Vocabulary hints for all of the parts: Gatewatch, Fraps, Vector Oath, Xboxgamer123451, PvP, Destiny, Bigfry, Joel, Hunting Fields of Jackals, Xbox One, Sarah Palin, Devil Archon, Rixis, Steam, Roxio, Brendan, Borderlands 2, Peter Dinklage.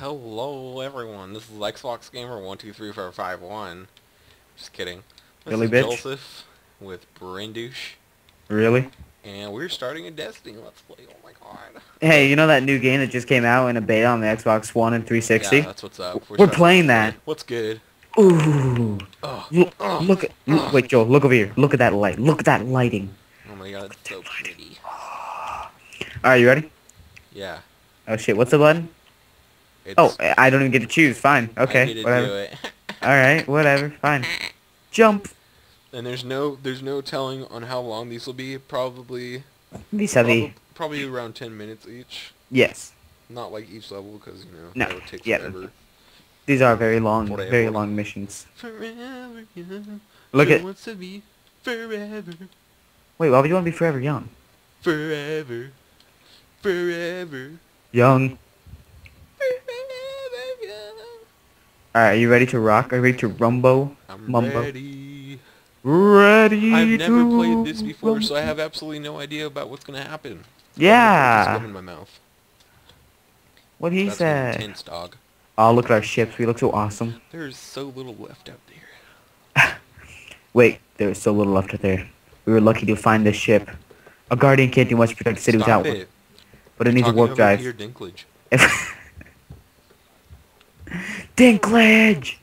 Hello everyone, this is Xbox Gamer 123451. Just kidding. This really, is bitch? Joseph with Brendouche. Really? And we're starting a Destiny Let's Play, oh my god. Hey, you know that new game that just came out in a beta on the Xbox One and 360? Yeah, that's what's up. We're playing that. What's good? Ooh. Oh. Look at, wait Joel, look over here. Look at that light. Look at that lighting. Oh my god, it's so pretty. Alright, you ready? Yeah. Oh shit, what's the button? It's I don't even get to choose. Fine. Okay. I get to whatever. Do it. All right. Whatever. Fine. Jump. And there's no telling on how long these will be. Probably around 10 minutes each. Yes. Not like each level because you know it takes forever. These are very long, very long missions. Forever young. Look at. Wants to be forever. Wait, why would you want to be forever young? Forever. Forever. Young. Alright, are you ready to rock? Are you ready to rumbo? I'm mumbo? Ready. Ready. I've never played this before, so I have absolutely no idea about what's gonna happen. Yeah. It's in my mouth. What he said. Intense, dog. Oh, look at our ships. We look so awesome. There's so little left out there. Wait, there was so little left out there. We were lucky to find this ship. A guardian can't do much to protect the city without one. But it needs a warp drive. Peter Dinklage. Dinklage!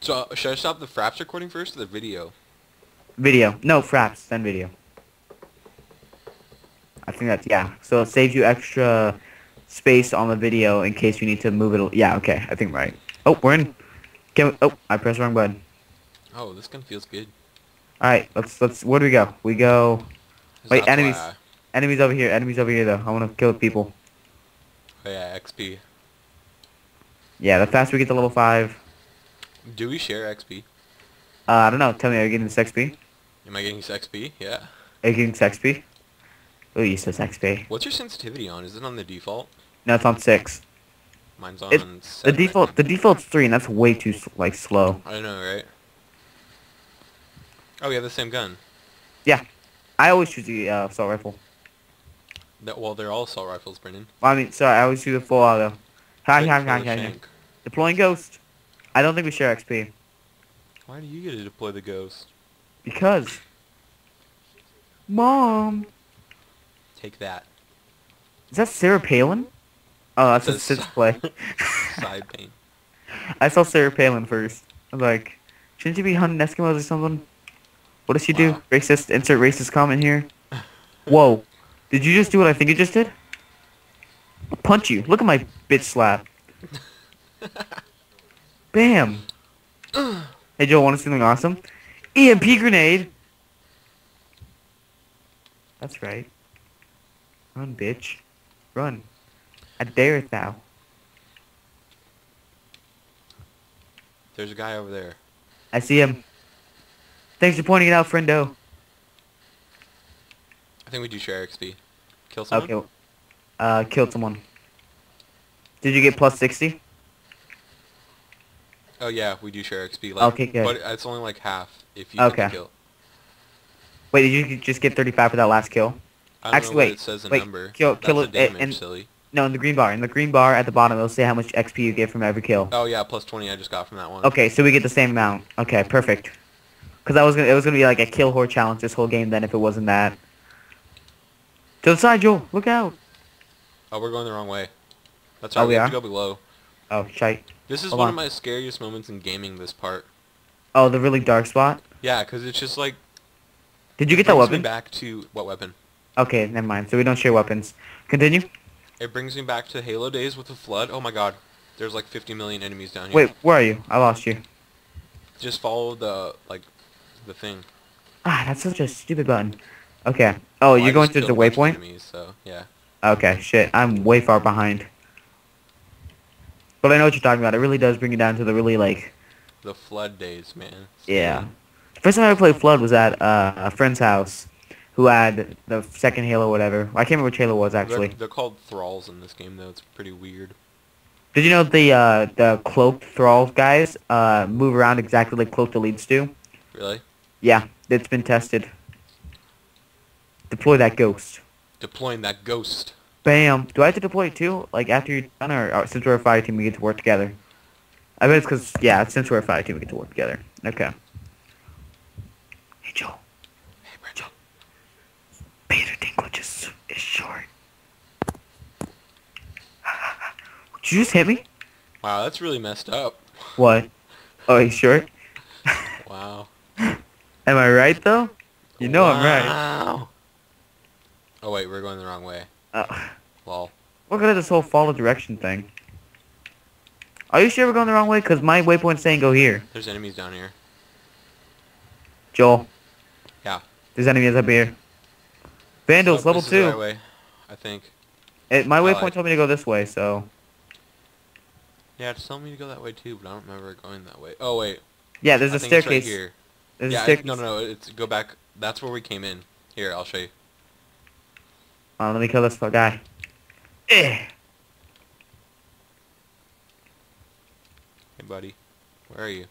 So, should I stop the Fraps recording first or the video? Video. No, Fraps, then video. I think that's, yeah. So it saves you extra space on the video in case you need to move it. Yeah, okay, I think I'm right. Oh, we're in. Can we, oh, I pressed the wrong button. Oh, this gun feels good. Alright, let's, where do we go? We go... Wait, enemies. Enemies over here. Enemies over here, though. I want to kill people. Oh, yeah, XP. Yeah, the faster we get to level 5. Do we share XP? I don't know. Tell me, are you getting this XP? Am I getting this XP? Yeah. Are you getting this XP? Ooh, you said XP. What's your sensitivity on? Is it on the default? No, it's on 6. Mine's on 7. The default's 3, and that's way too, like, slow. I know, right? Oh, we have the same gun. Yeah. I always choose the assault rifle. Well, they're all assault rifles, Brendan. Well, I mean, sorry, I always do the full auto. Hi. Deploying ghost. I don't think we share XP. Why do you get to deploy the ghost? Because. Mom. Take that. Is that Sarah Palin? Oh, that's a Sid's play. Side pain. I saw Sarah Palin first. I was like, shouldn't you be hunting Eskimos or something? What does she do? Racist. Insert racist comment here. Whoa. Did you just do what I think you just did? I'll punch you. Look at my bitch slap. Bam. Hey, Joel, want to see something awesome? EMP grenade. That's right. Run, bitch. Run. I dare thou. There's a guy over there. I see him. Thanks for pointing it out, friendo. I think we do share XP. Kill someone? Okay. Killed someone. Did you get plus 60? Oh, yeah, we do share XP. Like, okay, good. But it's only like half if you get the kill. Wait, did you just get 35 for that last kill? I don't know what it says a number. Kill that's a damage, silly. No, in the green bar. In the green bar at the bottom, it'll say how much XP you get from every kill. Oh, yeah, plus 20 I just got from that one. Okay, so we get the same amount. Okay, perfect. Because it was gonna be like a kill whore challenge this whole game then if it wasn't that. To the side, Joel. Look out. Oh, we're going the wrong way. That's how we have to go below. Oh, shite. This is one of my scariest moments in gaming, this part. Oh, the really dark spot? Yeah, because it's just like... Did you get that weapon? It brings me back to... What weapon? Okay, never mind. So we don't share weapons. Continue. It brings me back to Halo days with the flood. Oh my god. There's like 50 million enemies down here. Wait, where are you? I lost you. Just follow the, like... the thing. Ah, that's such a stupid button. Okay. Oh, well, you're going through the waypoint? Enemies, so, yeah. Okay, shit. I'm way far behind. But I know what you're talking about. It really does bring you down to the really, like... The flood days, man. So, yeah. The first time I ever played Flood was at a friend's house who had the second Halo whatever. I can't remember which Halo was, actually. They're called Thralls in this game, though. It's pretty weird. Did you know the cloaked Thrall guys move around exactly like cloaked elites do? Really? Yeah, it's been tested. Deploy that ghost. deploying that ghost. Bam. Do I have to deploy it too? Like after you're done, or since we're a fire team, we get to work together? I bet it's because, yeah, since we're a fire team, we get to work together. Okay. Hey, Joel. Hey, Brendan. Peter Dinklage is short. Did you just hit me? Wow, that's really messed up. What? Oh, he's short? Wow. Am I right, though? You know I'm right. Wow. Oh, wait, we're going the wrong way. Lol. Look at this whole follow direction thing. Are you sure we're going the wrong way? Because my waypoint's saying go here. There's enemies down here. Joel. Yeah. There's enemies up here. Vandals, so, level 2. This is the right way, I think. My waypoint told me to go this way, so... Yeah, it's telling me to go that way too, but I don't remember going that way. Oh, wait. Yeah, there's a staircase. It's right here. There's a staircase. No, it's go back. That's where we came in. Here, I'll show you. Let me kill this poor guy. Hey, buddy. Where are you?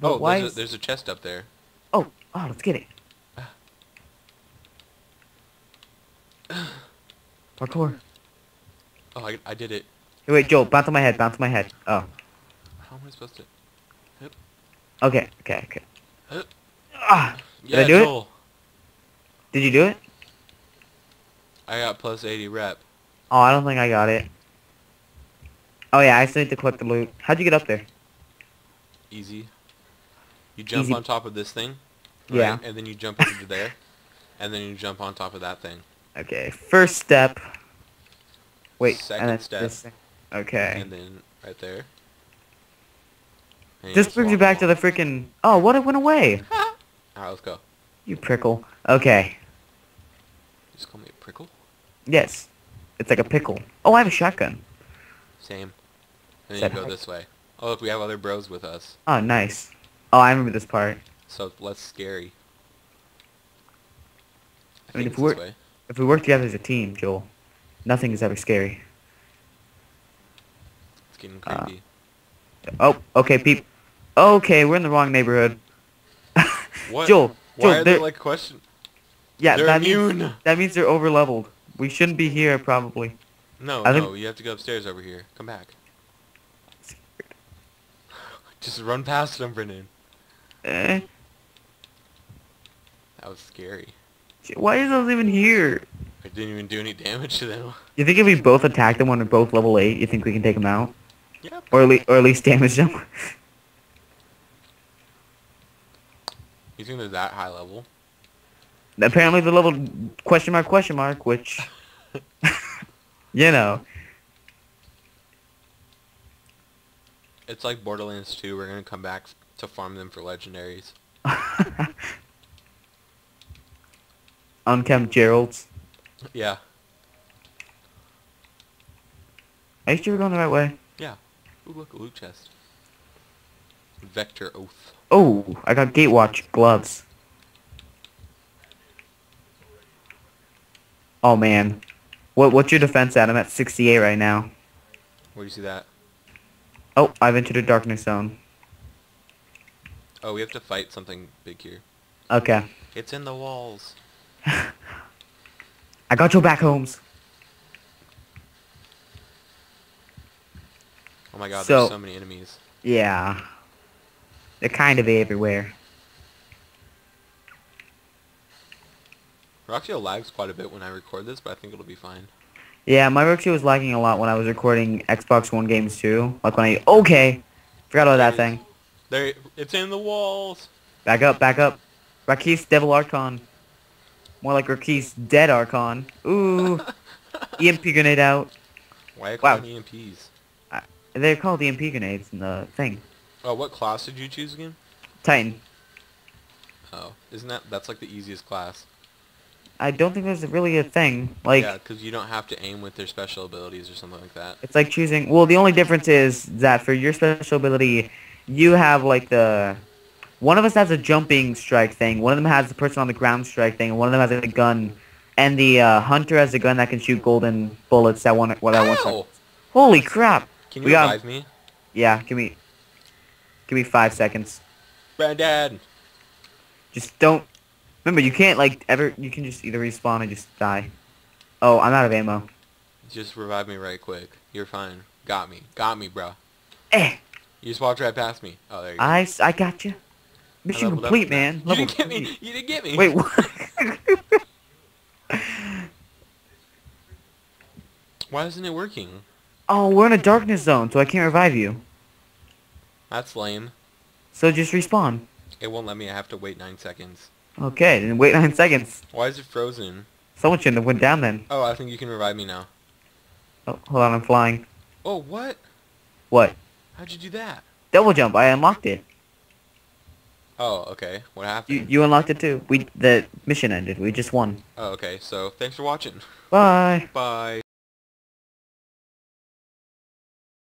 But oh, why there's a chest up there. Oh, let's get it. Parkour. Oh, I did it. Hey, wait, Joel, bounce on my head, bounce on my head. Oh. How am I supposed to... Yep. Okay. Yeah, did I do Joel. It? Did you do it? I got plus 80 rep. Oh, I don't think I got it. Oh yeah, I still need to collect the loot. How'd you get up there? Easy. You jump on top of this thing. Right? Yeah. And then you jump into there. And then you jump on top of that thing. Okay, first step. Wait, second step. Okay. And then right there. And this brings you back to the freaking... Oh, what? It went away. Alright, let's go. You prickle. Okay. Just call me a prickle? Yes. It's like a pickle. Oh, I have a shotgun. Same. And then you go this way. Oh, look, we have other bros with us. Oh, nice. Oh, I remember this part. So, less scary. I mean, if we work together as a team, Joel, nothing is ever scary. It's getting creepy. Oh, okay, peep. Okay, we're in the wrong neighborhood. What? Joel, why are they like question? Yeah, they're immune. That means they're overleveled. We shouldn't be here, probably. No, you have to go upstairs over here. Come back. Just run past them, Brendan. That was scary. Why is those even here? I didn't even do any damage to them. You think if we both attack them when we're both level 8, you think we can take them out? Yep. Or at least damage them? You think they're that high level? Apparently the level question mark, which... You know. It's like Borderlands 2. We're going to come back to farm them for legendaries. Unkempt Geralds. Yeah. Are you sure we're going the right way? Yeah. Ooh, look, a loot chest. Vector Oath. Oh, I got Gatewatch gloves. Oh, man. What's your defense at? I'm at 68 right now. Where do you see that? Oh, I've entered a darkness zone. Oh, we have to fight something big here. Okay. It's in the walls. I got your back, Holmes. Oh my god, there's so many enemies. Yeah. They're kind of everywhere. Roxio lags quite a bit when I record this, but I think it'll be fine. Yeah, my Roxio was lagging a lot when I was recording Xbox One games too. Like when I... Okay! Forgot about that thing. There, it's in the walls! Back up. Rixis, Devil Archon. More like Rixis, Dead Archon. Ooh! EMP grenade out. Why are you calling EMPs? They're called EMP grenades in the thing. Oh, what class did you choose again? Titan. Oh, isn't that's like the easiest class. I don't think there's really a thing. Like, yeah, because you don't have to aim with their special abilities or something like that. It's like choosing... Well, the only difference is that for your special ability, you have, like, the... One of us has a jumping strike thing. One of them has the person on the ground strike thing. And one of them has a gun. And the hunter has a gun that can shoot golden bullets. That one. Holy crap. Can you revive me? Yeah, give me 5 seconds. Brendan! Just don't... Remember, you can't, like, ever... You can just either respawn or just die. Oh, I'm out of ammo. Just revive me right quick. You're fine. Got me. Got me, bro. Eh. You just walked right past me. Oh, there you go. I got you. Mission complete, man. You didn't get me. You didn't get me. Wait, what? Why isn't it working? Oh, we're in a darkness zone, so I can't revive you. That's lame. So just respawn. It won't let me. I have to wait 9 seconds. Okay, then wait 9 seconds. Why is it frozen? Someone shouldn't have went down then. Oh, I think you can revive me now. Oh, hold on, I'm flying. Oh, what? What? How'd you do that? Double jump. I unlocked it. Oh, okay. What happened? You unlocked it too. The mission ended. We just won. Oh, okay. So, thanks for watching. Bye. Bye.